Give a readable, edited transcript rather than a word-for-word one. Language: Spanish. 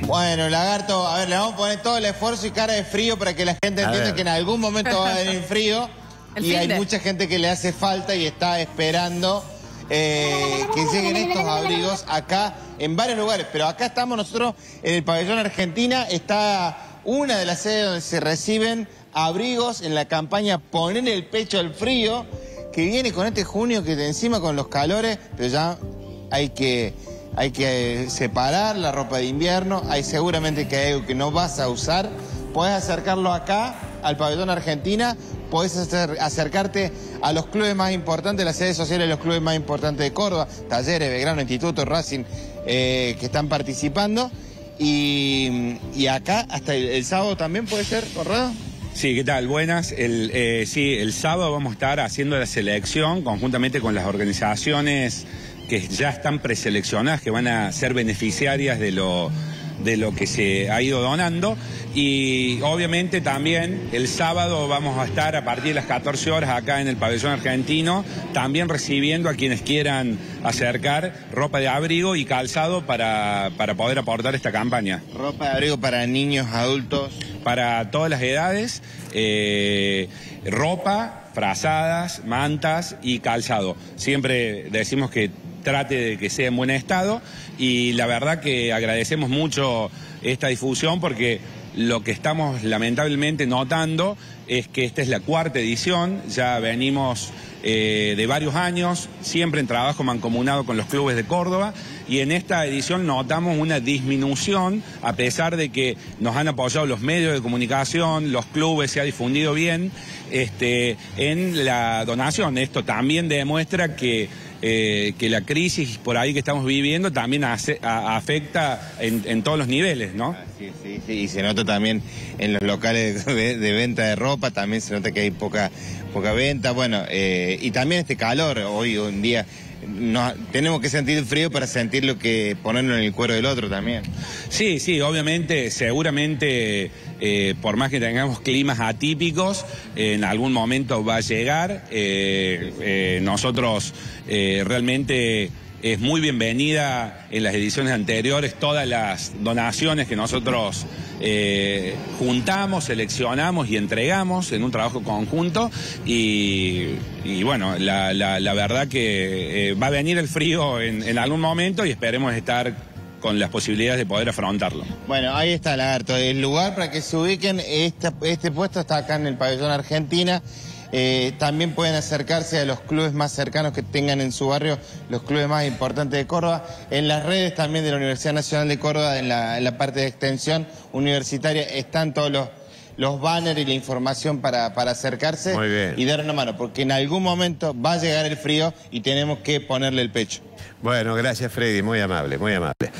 Bueno, Lagarto, a ver, le vamos a poner todo el esfuerzo y cara de frío para que la gente entienda que en algún momento va a venir frío. Y hay mucha gente que le hace falta y está esperando que lleguen estos abrigos acá en varios lugares. Pero acá estamos nosotros en el Pabellón Argentina. Está una de las sedes donde se reciben abrigos en la campaña Poner el pecho al frío, que viene con este junio que encima con los calores, pero ya hay que separar la ropa de invierno. Hay seguramente que hay algo que no vas a usar. Podés acercarlo acá al Pabellón Argentina. Podés acercarte a los clubes más importantes, las sedes sociales de los clubes más importantes de Córdoba, Talleres, Belgrano, Instituto, Racing, que están participando. Y acá hasta el sábado también puede ser, ¿correcto? Sí, ¿qué tal? Buenas. El sábado vamos a estar haciendo la selección conjuntamente con las organizaciones que ya están preseleccionadas, que van a ser beneficiarias de lo que se ha ido donando. Y obviamente también el sábado vamos a estar a partir de las 14 horas acá en el Pabellón Argentino, también recibiendo a quienes quieran acercar ropa de abrigo y calzado para poder aportar esta campaña. Ropa de abrigo para niños, adultos, para todas las edades, ropa, frazadas, mantas y calzado. Siempre decimos que trate de que sea en buen estado, y la verdad que agradecemos mucho esta difusión, porque lo que estamos lamentablemente notando es que esta es la cuarta edición, ya venimos de varios años, siempre en trabajo mancomunado con los clubes de Córdoba, y en esta edición notamos una disminución, a pesar de que nos han apoyado los medios de comunicación, los clubes, se ha difundido bien en la donación. Esto también demuestra que la crisis por ahí que estamos viviendo también afecta en todos los niveles, ¿no? Sí, y se nota también en los locales de venta de ropa, también se nota que hay poca venta, bueno, y también este calor, hoy en día tenemos que sentir el frío para sentir lo que ponernos en el cuero del otro también. Sí, obviamente, seguramente, por más que tengamos climas atípicos, en algún momento va a llegar. Nosotros realmente es muy bienvenida en las ediciones anteriores todas las donaciones que nosotros juntamos, seleccionamos y entregamos en un trabajo conjunto. Y bueno, la verdad que va a venir el frío en algún momento y esperemos estar con las posibilidades de poder afrontarlo. Bueno, ahí está, Lagarto. El lugar para que se ubiquen, este puesto está acá en el Pabellón Argentina. También pueden acercarse a los clubes más cercanos que tengan en su barrio, los clubes más importantes de Córdoba. En las redes también de la Universidad Nacional de Córdoba, en la parte de extensión universitaria, están todos los banners y la información para acercarse y dar una mano, porque en algún momento va a llegar el frío y tenemos que ponerle el pecho. Bueno, gracias, Freddy, muy amable, muy amable.